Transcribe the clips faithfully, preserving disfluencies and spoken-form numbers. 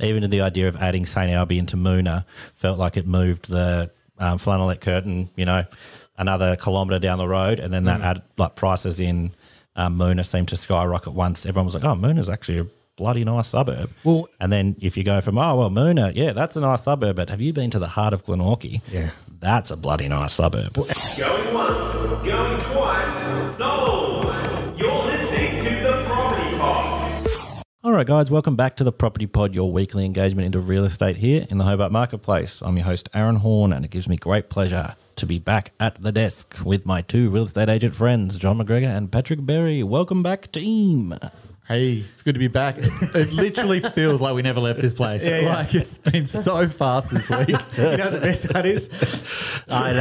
even the idea of adding St Albion to Moona felt like it moved the um, flannelette curtain, you know, another kilometre down the road, and then that mm. added, like, prices in um, Moona seemed to skyrocket once. Everyone was like, oh, Moona's actually a bloody nice suburb. Well, and then if you go from, oh, well, Moona, yeah, that's a nice suburb, but have you been to the heart of Glenorchy? Yeah. That's a bloody nice suburb. Going once, going twice, sold. You're listening to the Property Pod. All right, guys, welcome back to the Property Pod, your weekly engagement into real estate here in the Hobart Marketplace. I'm your host, Aaron Horn, and it gives me great pleasure to be back at the desk with my two real estate agent friends, John McGregor and Patrick Berry. Welcome back, team. Hey, it's good to be back. It literally feels like we never left this place. Yeah, yeah. Like it's been so fast this week. You know what the best part is? I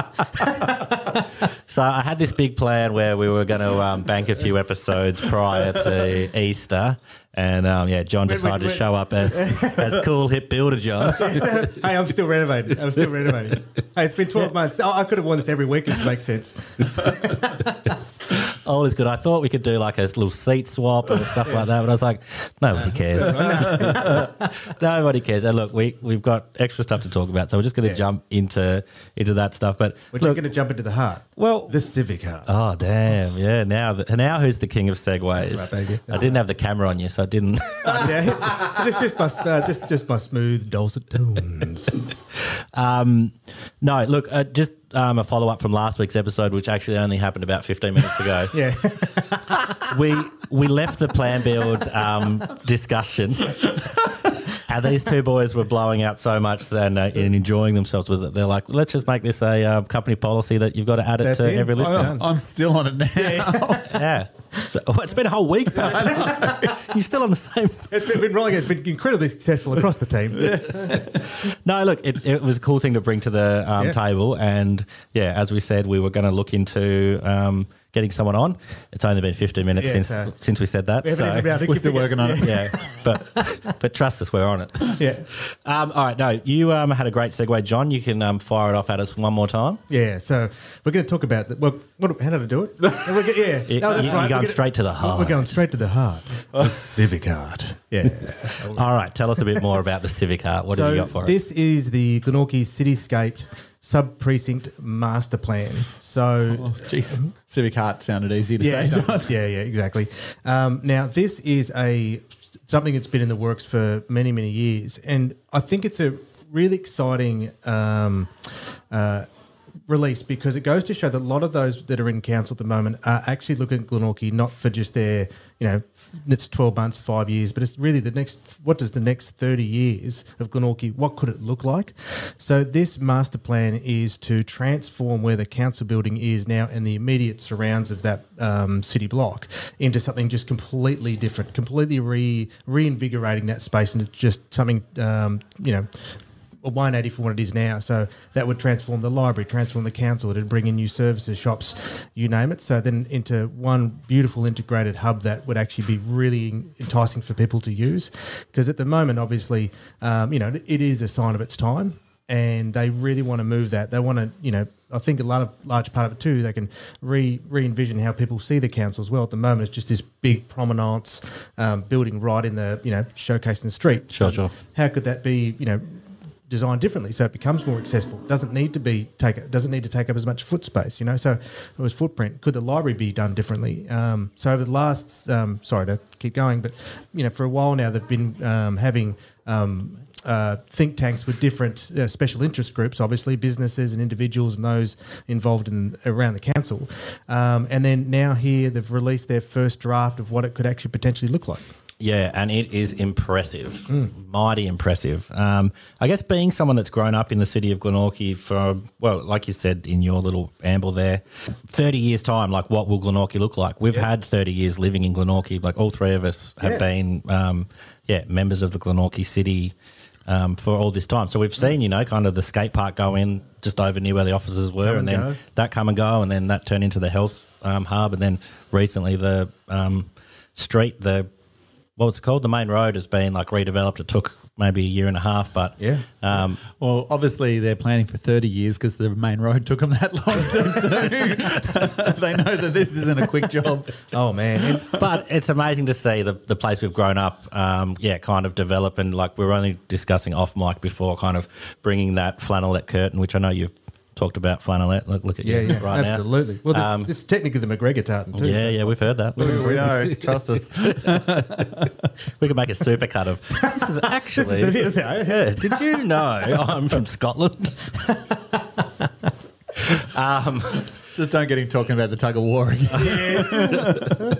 know. So, so I had this big plan where we were going to um, bank a few episodes prior to Easter. And, um, yeah, John decided to show up as as cool hip builder John. Hey, I'm still renovating. I'm still renovating. Hey, it's been twelve yeah. months. Oh, I could have worn this every week if it makes sense. All is good. I thought we could do like a little seat swap or stuff yeah. like that, but I was like, nobody cares. Nobody cares. And look, we, we've got extra stuff to talk about, so we're just going to yeah. jump into into that stuff. But we're just going to jump into the heart. Well, the civic heart. Oh, damn. Yeah, now the, now who's the king of segues? That's right, baby. That's I didn't right. have the camera on you, so I didn't. Oh, yeah. It's just my, uh, just, just my smooth, dulcet tones. um, no, look, uh, just... Um, a follow-up from last week's episode, which actually only happened about fifteen minutes ago. Yeah. we we left the plan build um, discussion, and these two boys were blowing out so much and, uh, and enjoying themselves with it. They're like, let's just make this a uh, company policy that you've got to add it That's to it. every listener. I'm, I'm still on it now. Yeah. yeah. So, oh, it's been a whole week, pal. You're still on the same. It's been, been rolling. It's been incredibly successful across the team. Yeah. No, look, it, it was a cool thing to bring to the um, yeah. table. And, yeah, as we said, we were going to look into um, getting someone on. It's only been fifteen minutes yeah, since so since we said that. We so it, we're still working on it. Yeah, yeah. But, but trust us, we're on it. Yeah. Um, all right, no, you um, had a great segue, John. You can um, fire it off at us one more time. Yeah, so we're going to talk about the, well, what, how did I do it? Get, yeah, it, no, that's you, right. You're going We're straight to the heart. We're going straight to the heart. The civic heart. Yeah. All right. Tell us a bit more about the civic heart. What so have you got for this us? This is the Glenorchy Cityscape Sub-Precinct Master Plan. So, oh, geez. Civic heart sounded easy to yeah, say. No, yeah, yeah, exactly. Um, now, this is a something that's been in the works for many, many years. And I think it's a really exciting um, uh release because it goes to show that a lot of those that are in council at the moment are actually looking at Glenorchy not for just their, you know, it's twelve months, five years, but it's really the next, what does the next thirty years of Glenorchy, what could it look like? So this master plan is to transform where the council building is now and the immediate surrounds of that um, city block into something just completely different, completely re reinvigorating that space into just something, um, you know, a one eighty for what it is now. So that would transform the library, transform the council, it'd bring in new services, shops, you name it. So then into one beautiful integrated hub that would actually be really enticing for people to use. Because at the moment, obviously, um, you know, it is a sign of its time and they really want to move that. They want to, you know, I think a lot of large part of it too, they can re, re-envision how people see the council as well. At the moment, it's just this big promenade um, building right in the, you know, showcasing the street. Sure, so sure. How could that be, you know, designed differently so it becomes more accessible? Doesn't need to be take doesn't need to take up as much foot space, you know. So it was footprint. Could the library be done differently? Um, so over the last, um, sorry to keep going, but you know, for a while now they've been um, having um, uh, think tanks with different uh, special interest groups, obviously businesses and individuals and those involved in around the council. Um, and then now here they've released their first draft of what it could actually potentially look like. Yeah, and it is impressive, mm. mighty impressive. Um, I guess being someone that's grown up in the city of Glenorchy for, well, like you said in your little amble there, thirty years' time, like what will Glenorchy look like? We've yeah. had thirty years living in Glenorchy. Like all three of us have yeah. been, um, yeah, members of the Glenorchy city um, for all this time. So we've seen, you know, kind of the skate park go in just over near where the offices were come and, and then that come and go and then that turned into the health um, hub and then recently the um, street, the well, it's called the main road has been like redeveloped. It took maybe a year and a half, but yeah. Um, well, obviously they're planning for thirty years because the main road took them that long to do. They know that this isn't a quick job. Oh man! But it's amazing to see the the place we've grown up, um, yeah, kind of develop. And like we were only discussing off mic before, kind of bringing that flannelette curtain, which I know you've talked about flannelette. Look, look at yeah, you yeah, right absolutely. now. Absolutely. Well, this, um, this is technically the McGregor tartan too. Yeah, yeah, we've heard that. We, we know. Trust us. We could make a super cut of, this is actually, this is the video I heard. Did you know I'm from Scotland? um, Just don't get him talking about the tug of war again.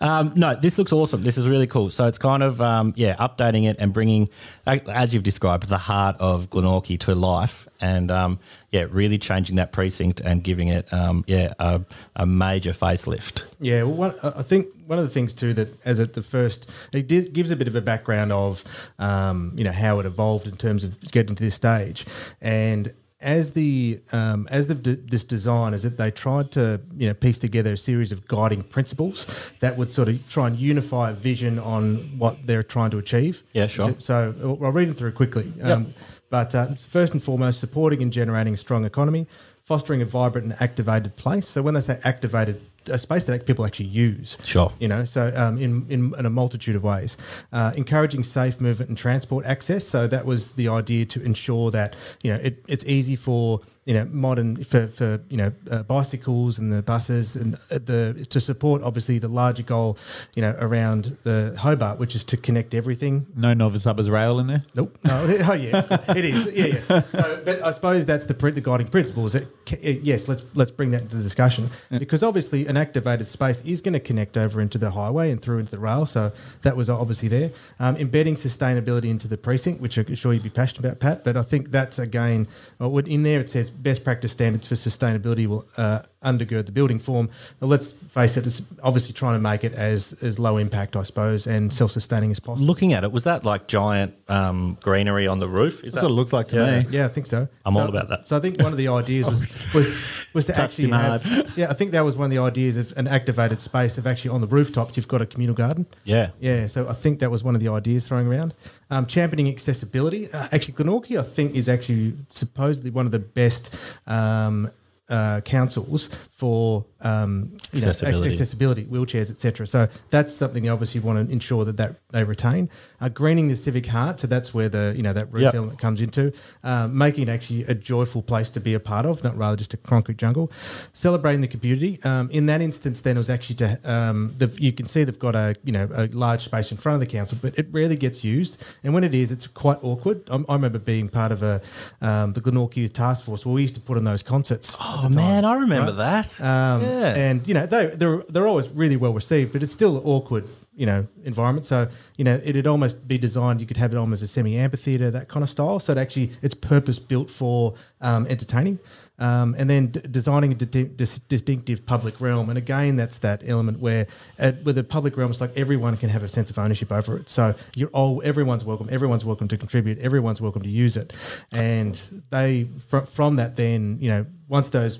Um, no, this looks awesome. This is really cool. So it's kind of, um, yeah, updating it and bringing, as you've described, the heart of Glenorchy to life and, um, yeah, really changing that precinct and giving it, um, yeah, a, a major facelift. Yeah, well, what, I think one of the things too that as at the first, it did, gives a bit of a background of, um, you know, how it evolved in terms of getting to this stage. And As the um, as the d this design is that they tried to you know piece together a series of guiding principles that would sort of try and unify a vision on what they're trying to achieve. Yeah, sure. So I'll read them through quickly. Yep. Um, but uh, first and foremost, supporting and generating a strong economy, fostering a vibrant and activated place. So when they say activated, a space that people actually use. Sure. You know, so um, in, in, in a multitude of ways. Uh, encouraging safe movement and transport access. So that was the idea to ensure that, you know, it, it's easy for, you know, modern, for, for you know, uh, bicycles and the buses and the, to support obviously the larger goal, you know, around the Hobart, which is to connect everything. No Novice Hubbers rail in there? Nope. No, oh yeah, it is. Yeah, yeah. So, but I suppose that's the, the guiding principle is that, it, yes, let's, let's bring that into the discussion yeah. because obviously an activated space is going to connect over into the highway and through into the rail. So that was obviously there. Um, embedding sustainability into the precinct, which I'm sure you'd be passionate about, Pat, but I think that's again, in there it says, best practice standards for sustainability will uh, undergird the building form. Now, let's face it, it's obviously trying to make it as, as low impact, I suppose, and self-sustaining as possible. Looking at it, was that like giant um, greenery on the roof? Is That's that what it looks like to yeah. me. Yeah, I think so. I'm so, all about that. So I think one of the ideas was was, was to actually have, yeah, I think that was one of the ideas of an activated space of actually on the rooftops you've got a communal garden. Yeah. Yeah, so I think that was one of the ideas throwing around. Um, championing accessibility. Uh, actually, Glenorchy, I think, is actually supposedly one of the best um, uh, councils for um, you accessibility. Know, accessibility, wheelchairs, et cetera. So that's something they obviously want to ensure that, that they retain. Uh, greening the civic heart, so that's where the you know that roof yep. element comes into. Um, making it actually a joyful place to be a part of, not rather just a concrete jungle. Celebrating the community. Um, in that instance, then it was actually to um, the, you can see they've got a you know a large space in front of the council, but it rarely gets used. And when it is, it's quite awkward. I'm, I remember being part of a um, the Glenorchy task force where we used to put on those concerts. Oh man, time, I remember right? that. Um, yeah. And you know they they're they're always really well received, but it's still awkward. You know, environment. So, you know, it'd almost be designed, you could have it almost as a semi-amphitheatre, that kind of style. So it actually, it's purpose-built for um, entertaining. Um, and then d designing a di dis distinctive public realm. And again, that's that element where uh, with the public realm, it's like everyone can have a sense of ownership over it. So you're all, everyone's welcome. Everyone's welcome to contribute. Everyone's welcome to use it. And they, fr from that then, you know, once those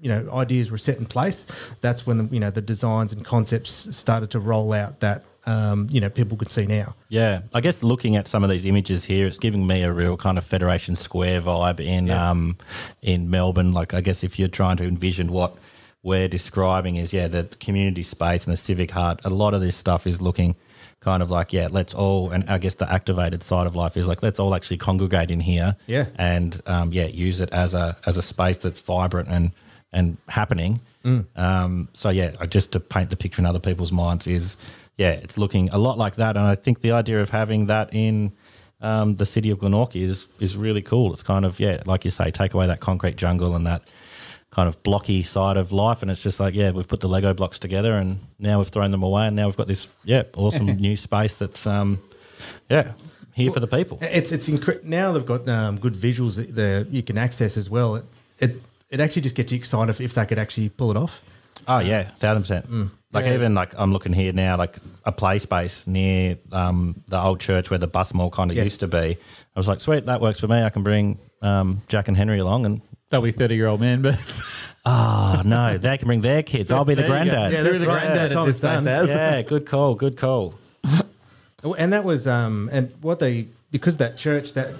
you know, ideas were set in place, that's when, the, you know, the designs and concepts started to roll out that, um, you know, people could see now. Yeah. I guess looking at some of these images here, it's giving me a real kind of Federation Square vibe in yeah. um, in Melbourne. Like, I guess if you're trying to envision what we're describing is, yeah, the community space and the civic heart, a lot of this stuff is looking kind of like, yeah, let's all, and I guess the activated side of life is like, let's all actually congregate in here yeah, and, um, yeah, use it as a as a space that's vibrant and, and happening. Mm. Um, so, yeah, just to paint the picture in other people's minds is, yeah, it's looking a lot like that. And I think the idea of having that in um, the city of Glenorchy is, is really cool. It's kind of, yeah, like you say, take away that concrete jungle and that kind of blocky side of life. And it's just like, yeah, we've put the Lego blocks together and now we've thrown them away and now we've got this, yeah, awesome new space that's, um, yeah, here well, for the people. It's, it's incredible. Now they've got um, good visuals that, that you can access as well. It, it It actually just gets you excited if they could actually pull it off. Oh yeah, thousand percent. Mm. Like yeah. even like I'm looking here now, like a play space near um, the old church where the bus mall kind of yes. used to be. I was like, sweet, that works for me. I can bring um, Jack and Henry along, and they'll be thirty-year-old men, but oh no, they can bring their kids. I'll be the granddad. Yeah, they're the granddad. Yeah, they're the granddad at this space house. Yeah, good call, good call. And that was um, and what they because that church that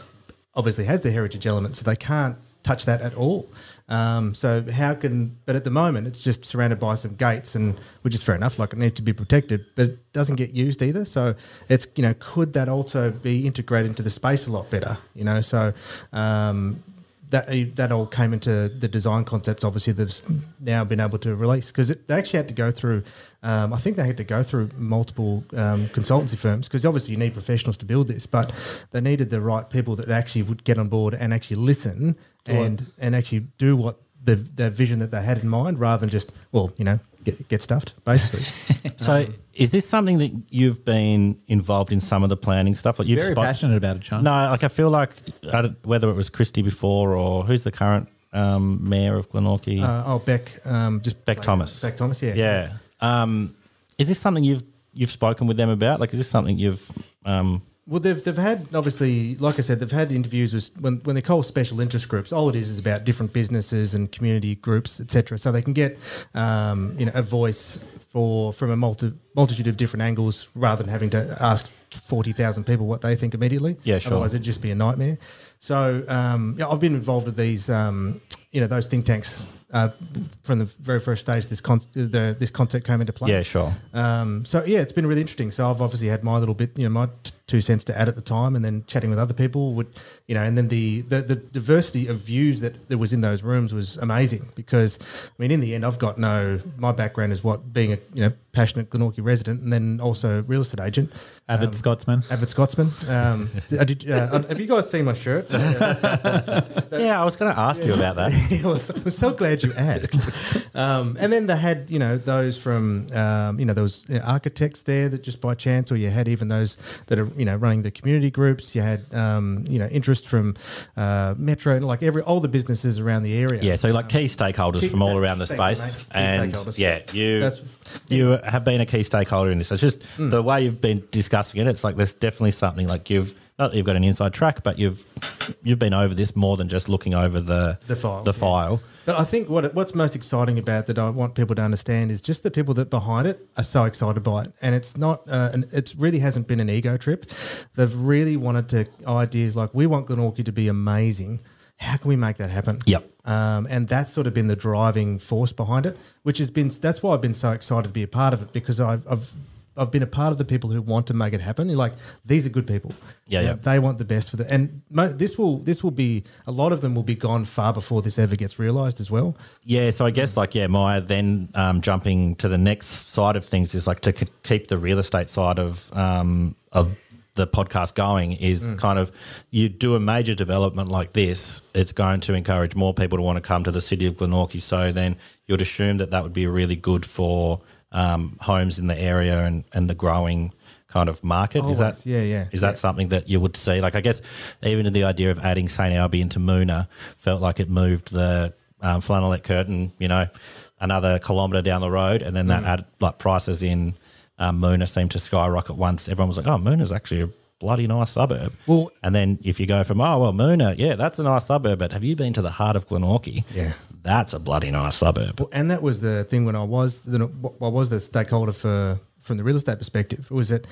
obviously has the heritage element, so they can't touch that at all. Um, so how can – but at the moment it's just surrounded by some gates, and which is fair enough, like it needs to be protected, but it doesn't get used either. So it's, you know, could that also be integrated into the space a lot better, you know? So um, that that all came into the design concepts obviously they've now been able to release, because they actually had to go through um, – I think they had to go through multiple um, consultancy firms, because obviously you need professionals to build this, but they needed the right people that actually would get on board and actually listen – And and actually do what the the vision that they had in mind, rather than just, well, you know, get get stuffed, basically. So um, is this something that you've been involved in, some of the planning stuff? Like you're very spot- passionate about it, John. No, like I feel like I don't, whether it was Christy before or who's the current um, mayor of Glenorchy? Uh, oh, Beck. Um, just Beck like, Thomas. Beck Thomas, yeah. Yeah. Um, is this something you've you've spoken with them about? Like, is this something you've um, – Well, they've they've had, obviously, like I said, they've had interviews with, when when they call special interest groups, all it is is about different businesses and community groups, et cetera. So they can get um, you know, a voice for from a multi, multitude of different angles, rather than having to ask forty thousand people what they think immediately. Yeah, sure. Otherwise, it'd just be a nightmare. So um, yeah, I've been involved with these, um, you know, those think tanks uh, from the very first stage this con- the, this concept came into play. Yeah, sure. Um, so, yeah, it's been really interesting. So I've obviously had my little bit, you know, my t- two cents to add at the time, and then chatting with other people would, you know, and then the, the, the diversity of views that there was in those rooms was amazing, because, I mean, in the end I've got no – my background is what being a, you know, passionate Glenorchy resident and then also real estate agent. Avid um, Scotsman. Avid Scotsman. Um, did, uh, have you guys seen my shirt? Yeah, I was going to ask yeah. you about that. I'm so glad you asked. Um, and then they had, you know, those from, um, you know, there was you know, architects there that just by chance, or you had even those that are, you know, running the community groups. You had, um, you know, interest from uh, Metro, like every all the businesses around the area. Yeah, so like um, key stakeholders key, from all around the space. And yeah, you That's, you yeah. have been a key stakeholder in this. It's just mm. the way you've been discussing it, it's like there's definitely something like you've, not that you've got an inside track, but you've you've been over this more than just looking over the the file. The yeah. file. But I think what what's most exciting about that I want people to understand is just the people that behind it are so excited by it, and it's not uh, – it really hasn't been an ego trip. They've really wanted to ideas like, we want Glenorchy to be amazing. How can we make that happen? Yep. Um, and that's sort of been the driving force behind it, which has been – that's why I've been so excited to be a part of it, because I've, I've – I've been a part of the people who want to make it happen. You're like, these are good people. Yeah, yeah. They want the best for the, and mo- this will this will be a lot of them will be gone far before this ever gets realised as well. Yeah, so I guess like yeah, my then um, jumping to the next side of things is like to c- keep the real estate side of um, of the podcast going is mm. kind of, you do a major development like this, it's going to encourage more people to want to come to the city of Glenorchy. So then you'd assume that that would be really good for. Um, homes in the area and, and the growing kind of market. Always. Is that yeah, yeah. Is that yeah. something that you would see? Like I guess even the idea of adding St Albion to Moona felt like it moved the um, flannelette curtain, you know, another kilometre down the road, and then that mm. added like prices in um, Moona seemed to skyrocket once. Everyone was like, oh, Moona's actually a bloody nice suburb. Well, and then if you go from, oh, well, Moona, yeah, that's a nice suburb, but have you been to the heart of Glenorchy? Yeah. That's a bloody nice suburb. Well, and that was the thing when I was the, I was the stakeholder for from the real estate perspective, was that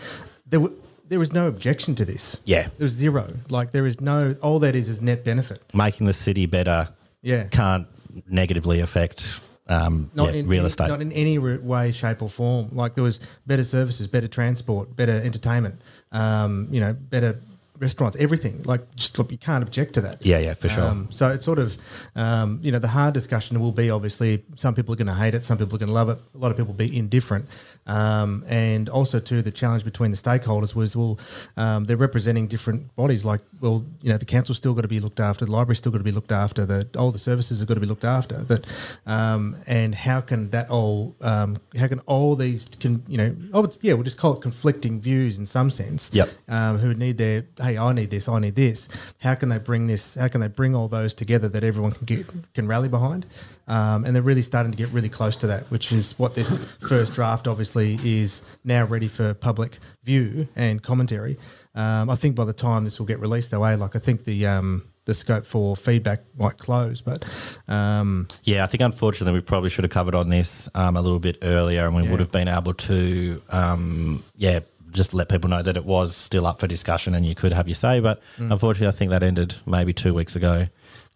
there were, there was no objection to this. Yeah. There was zero. Like there is no – all that is is net benefit. Making the city better yeah. can't negatively affect – Um, not yeah, in real any, estate. Not in any way, shape or form. Like there was better services, better transport, better entertainment, um, you know, better restaurants, everything. Like just look, you can't object to that. Yeah, yeah, for sure. Um, so it's sort of, um, you know, the hard discussion will be obviously some people are going to hate it, some people are going to love it, a lot of people will be indifferent. Um, and also too, the challenge between the stakeholders was, well, um, they're representing different bodies. Like, well, you know, the council's still got to be looked after, the library's still got to be looked after, the all the services are got to be looked after. That, um, and how can that all, um, how can all these, can you know, oh, it's, yeah, we'll just call it conflicting views in some sense. Yep. Um, who need their, hey, I need this, I need this. How can they bring this? How can they bring all those together that everyone can get can rally behind? Um, and they're really starting to get really close to that, which is what this first draft obviously is now ready for public view and commentary. Um, I think by the time this will get released, though, eh, like I think the um, the scope for feedback might close. But um, yeah, I think unfortunately we probably should have covered on this um, a little bit earlier, and we yeah. would have been able to um, yeah. just let people know that it was still up for discussion and you could have your say. But mm. unfortunately, I think that ended maybe two weeks ago.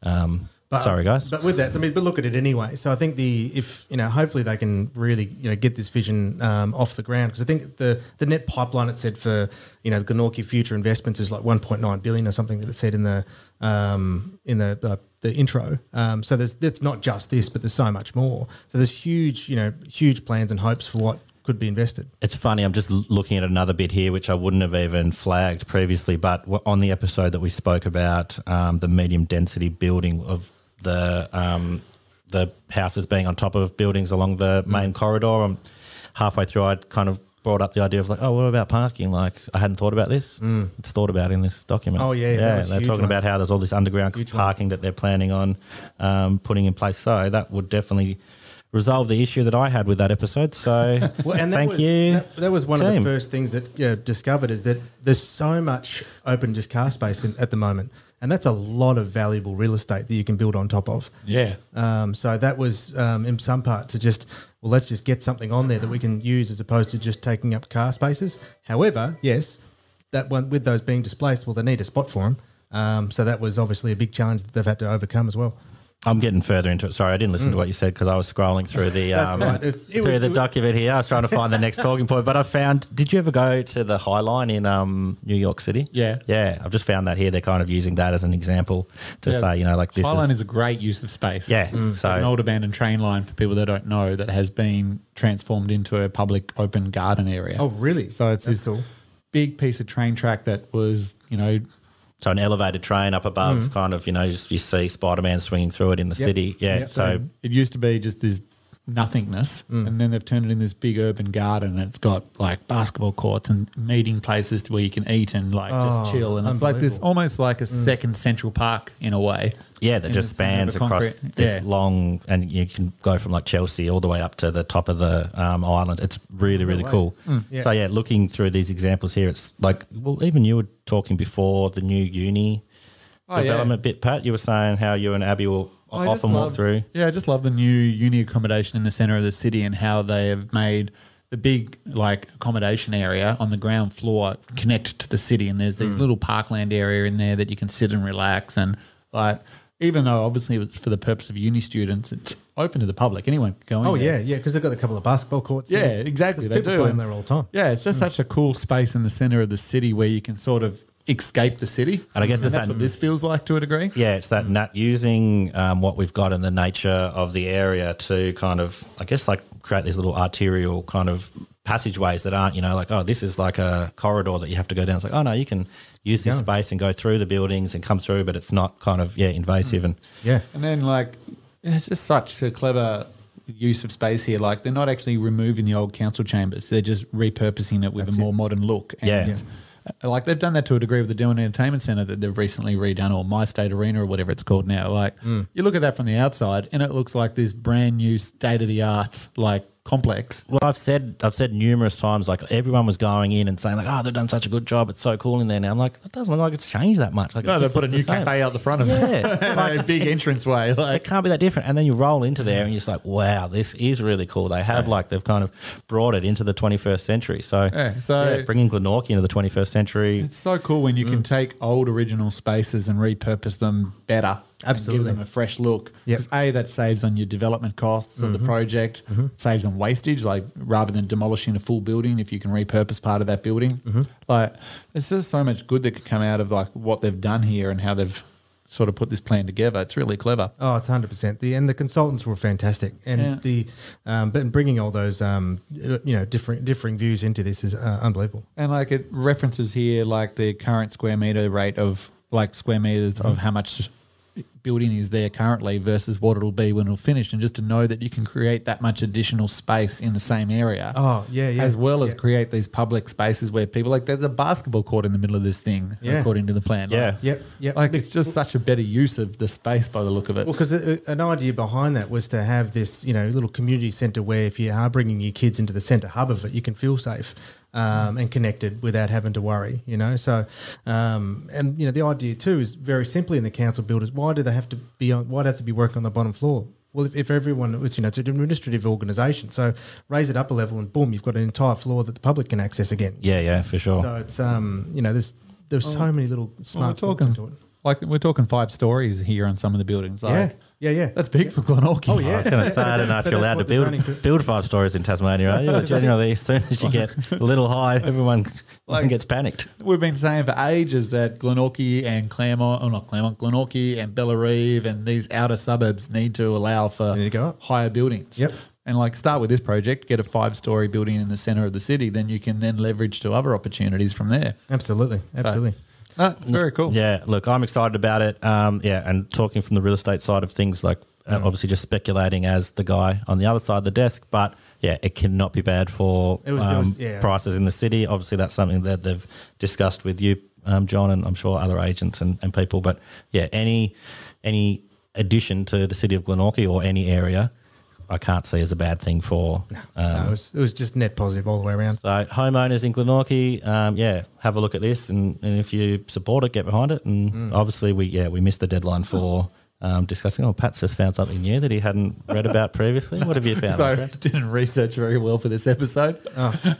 Um, but, sorry, guys. But with that, I mean, but look at it anyway. So I think the if you know, hopefully they can really you know get this vision um, off the ground, because I think the the net pipeline it said for you know the Glenorchy future investments is like one point nine billion or something that it said in the um, in the. Uh, The intro, um, so there's it's not just this, but there's so much more. So there's huge, you know, huge plans and hopes for what could be invested. It's funny, I'm just looking at another bit here, which I wouldn't have even flagged previously, but on the episode that we spoke about um, the medium density building of the um, the houses being on top of buildings along the main mm. corridor, I'm halfway through I kind of brought up the idea of like, oh, what about parking? Like, I hadn't thought about this. Mm. It's thought about in this document. Oh, yeah. Yeah, they're talking one. about how there's all this underground huge parking one. that they're planning on um, putting in place. So that would definitely resolve the issue that I had with that episode. So well, and thank that was, you, that, that was one team. of the first things that you know, discovered is that there's so much open just car space in, at the moment. And that's a lot of valuable real estate that you can build on top of. Yeah. Um, so that was um, in some part to just, well, let's just get something on there that we can use as opposed to just taking up car spaces. However, yes, that one with those being displaced, well, they need a spot for them. Um, so that was obviously a big challenge that they've had to overcome as well. I'm getting further into it. Sorry, I didn't listen mm. to what you said because I was scrolling through the um, right. it's, it through was, the document here. I was trying to find the next talking point, but I found. Did you ever go to the High Line in um, New York City? Yeah, yeah. I've just found that here they're kind of using that as an example to yeah. say, you know, like this High Line is, is a great use of space. Yeah, mm. so an old abandoned train line for people that don't know that has been transformed into a public open garden area. Oh, really? So it's That's this cool. big piece of train track that was, you know. So an elevated train up above, mm. kind of, you know, you, you see Spider-Man swinging through it in the yep. city. Yeah. Yep. So it used to be just this nothingness mm. and then they've turned it into this big urban garden and it's got like basketball courts and meeting places where you can eat and like oh, just chill. And it's like this almost like a mm. second Central Park in a way. Yeah, that and just spans across concrete. this yeah. long and you can go from like Chelsea all the way up to the top of the um, island. It's really, really no cool. Mm, yeah. So, yeah, looking through these examples here, it's like, well, even you were talking before the new uni oh, development yeah. bit, Pat. You were saying how you and Abby will I often love, walk through. Yeah, I just love the new uni accommodation in the centre of the city and how they have made the big like accommodation area on the ground floor connect to the city and there's these mm. little parkland area in there that you can sit and relax and like – even though obviously it was for the purpose of uni students, it's open to the public. Anyone can go in. Oh, yeah, yeah, because they've got a couple of basketball courts. Yeah, there. exactly. They people do. People play them there all the time. Yeah, it's just mm. such a cool space in the centre of the city where you can sort of escape the city. And I guess and that's that, what this feels like to a degree. Yeah, it's that mm. not using um, what we've got in the nature of the area to kind of, I guess, like create these little arterial kind of passageways that aren't, you know, like, oh, this is like a corridor that you have to go down. It's like, oh, no, you can use this yeah. space and go through the buildings and come through, but it's not kind of, yeah, invasive. Mm. And yeah. And then, like, it's just such a clever use of space here. Like, they're not actually removing the old council chambers. They're just repurposing it with That's a more it. modern look. And yeah. yeah. Like they've done that to a degree with the Dillon Entertainment Center that they've recently redone, or My State Arena or whatever it's called now. Like mm. you look at that from the outside and it looks like this brand new state-of-the-art like complex. Well, I've said I've said numerous times, like everyone was going in and saying like, oh, they've done such a good job. It's so cool in there now. I'm like, it doesn't look like it's changed that much. Like, no, they put a new cafe out the front of yeah. it. Like, a big entranceway. Like. It can't be that different. And then you roll into there and you're just like, wow, this is really cool. They have yeah. like they've kind of brought it into the twenty-first century. So, yeah, so yeah, bringing Glenorchy into the twenty-first century. It's so cool when you mm. can take old original spaces and repurpose them better. Absolutely. And give them a fresh look. Because yep. A, that saves on your development costs mm-hmm. of the project, mm-hmm. saves on wastage, like rather than demolishing a full building if you can repurpose part of that building. Mm-hmm. Like there's just so much good that could come out of like what they've done here and how they've sort of put this plan together. It's really clever. Oh, it's one hundred percent. The and the consultants were fantastic, and yeah. the um, but bringing all those um, you know different differing views into this is uh, unbelievable. And like it references here like the current square meter rate of like square meters mm-hmm. of how much building is there currently versus what it'll be when it'll finish, and just to know that you can create that much additional space in the same area. Oh, yeah, yeah. As well yeah. as create these public spaces where people, like there's a basketball court in the middle of this thing yeah. according to the plan. Yeah, like, yep, yep. Like it's just such a better use of the space by the look of it. Well, because an idea behind that was to have this, you know, little community centre where if you are bringing your kids into the centre hub of it, you can feel safe. Um, and connected without having to worry, you know. So, um, and you know, the idea too is very simply in the council builders. Why do they have to be on? Why do they have to be working on the bottom floor? Well, if, if everyone, it's, you know, it's an administrative organisation, so raise it up a level and boom, you've got an entire floor that the public can access again. Yeah, yeah, for sure. So it's, um, you know, there's there's well, so many little smart well, talking into it. Like we're talking five stories here on some of the buildings. Like, yeah. Yeah, yeah. That's big yeah. for Glenorchy. Oh, yeah. I was going to say, I don't know if you're allowed to build build five stories in Tasmania, are you? But generally, as soon as you get a little high, everyone, like, everyone gets panicked. We've been saying for ages that Glenorchy and Claremont, oh, not Claremont, Glenorchy and Bellarive and these outer suburbs need to allow for higher buildings. Yep. And like start with this project, get a five-story building in the centre of the city, then you can then leverage to other opportunities from there. Absolutely, absolutely. So, no, it's very cool. Yeah, look, I'm excited about it. Um, yeah, and talking from the real estate side of things, like uh, mm. obviously just speculating as the guy on the other side of the desk, but yeah, it cannot be bad for it was, um, it was, yeah. prices in the city. Obviously, that's something that they've discussed with you, um, John, and I'm sure other agents and, and people. But yeah, any any addition to the city of Glenorchy or any area, I can't see as a bad thing for. No, um, no it, was, it was just net positive all the way around. So homeowners in Glenorchy, um, yeah, have a look at this, and, and if you support it, get behind it. And mm. obviously, we yeah we missed the deadline for um, discussing. Oh, Pat's just found something new that he hadn't read about previously. What have you found? So I didn't research very well for this episode. Oh.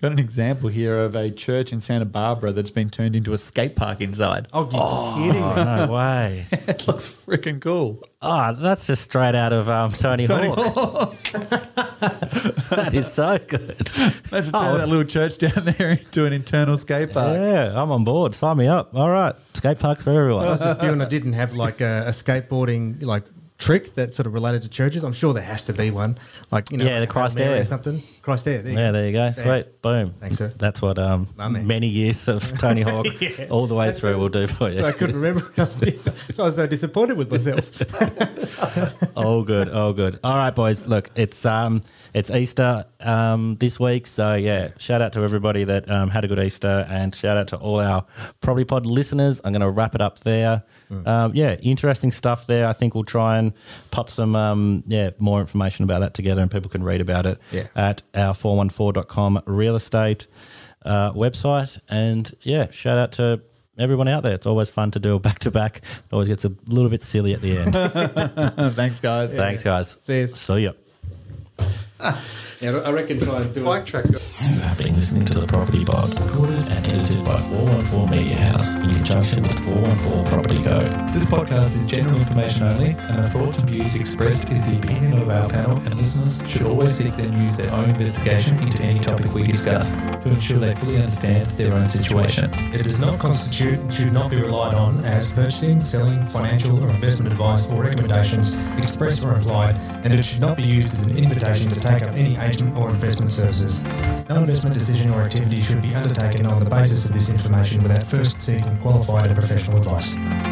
Got an example here of a church in Santa Barbara that's been turned into a skate park inside. Oh, you're oh, kidding! Oh, no way! It looks freaking cool. Oh, that's just straight out of um, Tony, Tony Hawk. Hawk. That is so good. Imagine turning oh. that little church down there into an internal skate park. Yeah, I'm on board. Sign me up. All right. Skate parks for everyone. I was just feeling I didn't have like a, a skateboarding like trick that sort of related to churches. I'm sure there has to be one. Like, you know, yeah, the Christ Air or something. Christ Air. There you yeah, go. there you go. Sweet. There. Boom. Thanks, sir. That's what um, many years of Tony Hawk yeah. all the way through will do for you. So I couldn't remember. So I was so disappointed with myself. Oh good, oh good. All right, boys. Look, it's um, it's Easter um this week, so yeah. Shout out to everybody that um had a good Easter, and shout out to all our Property Pod listeners. I'm going to wrap it up there. Mm. Um, yeah, interesting stuff there. I think we'll try and pop some um yeah more information about that together, and people can read about it yeah. at our four one four dot com real estate uh, website. And yeah, shout out to everyone out there. It's always fun to do a back-to-back. It always gets a little bit silly at the end. Thanks, guys. Yeah. Thanks, guys. See you. See ya. Ah. Yeah, I reckon try and do bike track. You have been listening to the Property Pod, recorded and edited by four one four Media House in conjunction with four one four Property Co. This podcast is general information only, and the thoughts and views expressed is the opinion of our panel, and listeners should always seek and use their own investigation into any topic we discuss to ensure they fully understand their own situation. It does not constitute and should not be relied on as purchasing, selling, financial or investment advice or recommendations expressed or implied, and it should not be used as an invitation to take up any agent or investment services. No investment decision or activity should be undertaken on the basis of this information without first seeking qualified and professional advice.